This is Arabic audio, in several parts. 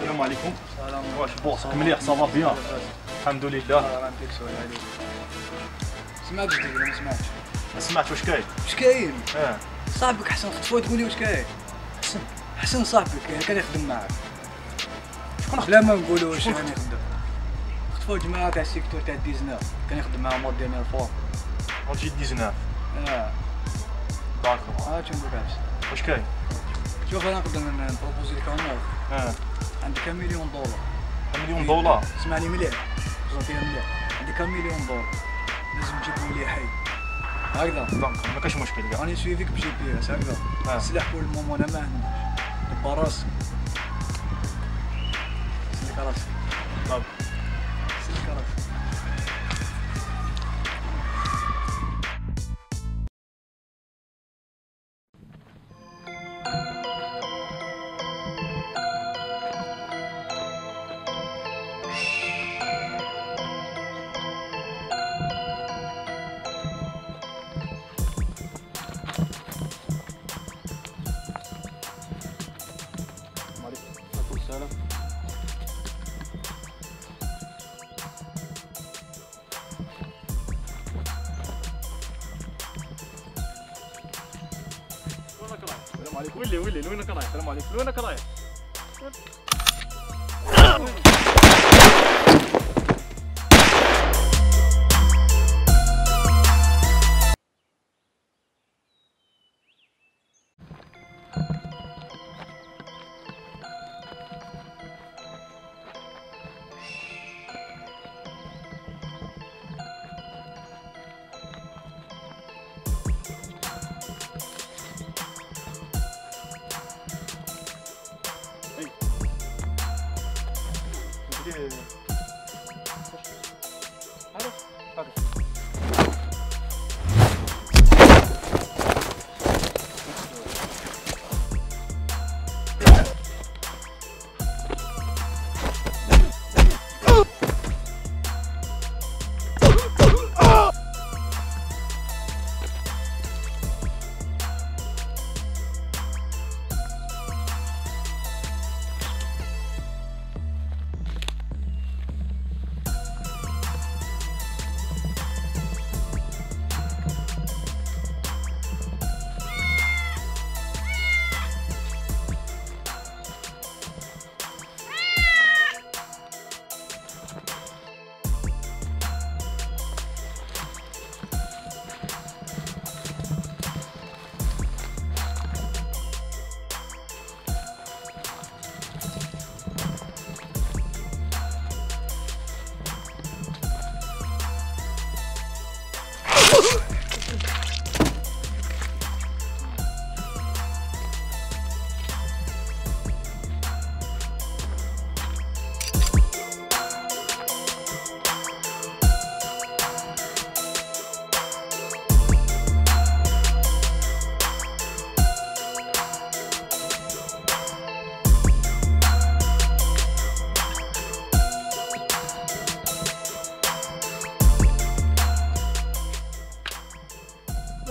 السلام عليكم. السلام عليكم. راسك مليح صافا بيان؟ الحمد لله. الله يعافيك سوري عليك. سمعت الدري ولا ما سمعتش؟ ما سمعتش واش كاين؟ واش كاين؟ اه صاحبك حسن خطفوه تقول لي واش كاين؟ حسن حسن صاحبك كان يخدم معاك. شكون خطفوه؟ لا ما نقولوش كان يخدم. خطفوه جماعة تاع السيكتور تاع 19 كان يخدم معاهم مور دينيير فوا. مورجي 19 اه داكور. ها تشوف واش كاين؟ شوف انا نقدر نبروبوزي لك اونور. اه عندك $1,000,000. $1,000,000 اسمعني مليح جونتيا مليح. عندك $1,000,000 لازم تجيبهم لي حي هكذا دونك ما كاش مشكل كاع. راني سويفيك بجي بي اس هكذا. السلاح بور المومون انا ما عنديش. دبا راسك سلك راسك طب سلك راسك. وينك رايح؟ السلام عليكم. وينك رايح؟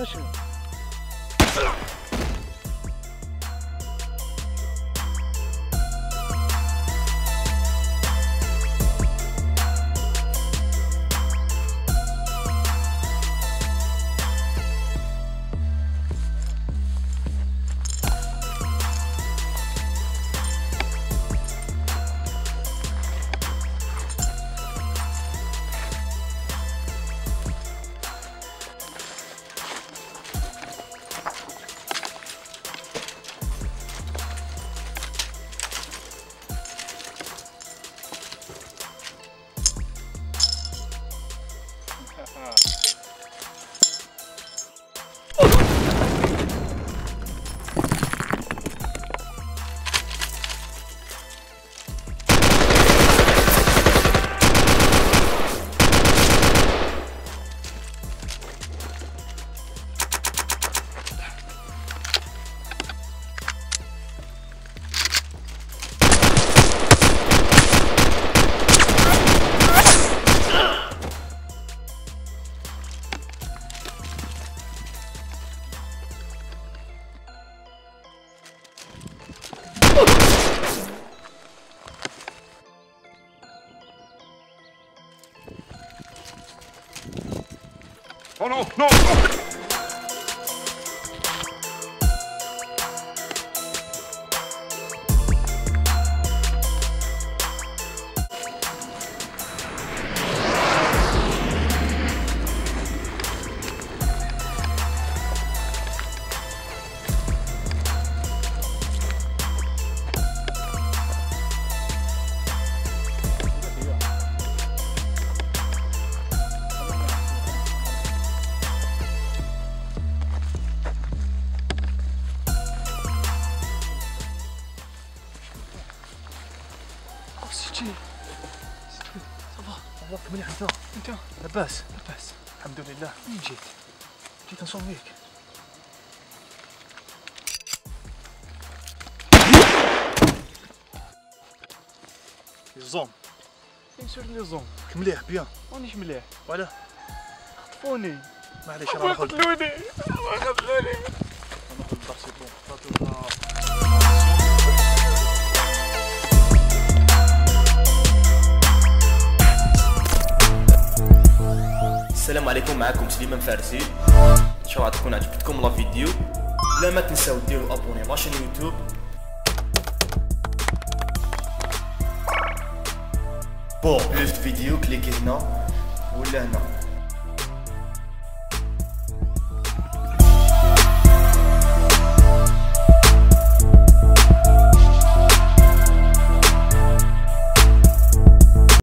de chez nous. Oh non, non, non. من حتى انت لاباس لاباس الحمد لله. منين جيت نصور بيك؟ الزوم ينشر لي الزوم مليح بيان مانيش مليح ولا خطفوني معليش راه قتلوني قتلوني السلام عليكم. معكم سليمان فارسي. ان شاء الله تكون عجبتكم لا فيديو. لا ما تنساو ديروا ابوني لاشين يوتيوب. بور بلوس فيديو كليكي هنا ولا هنا.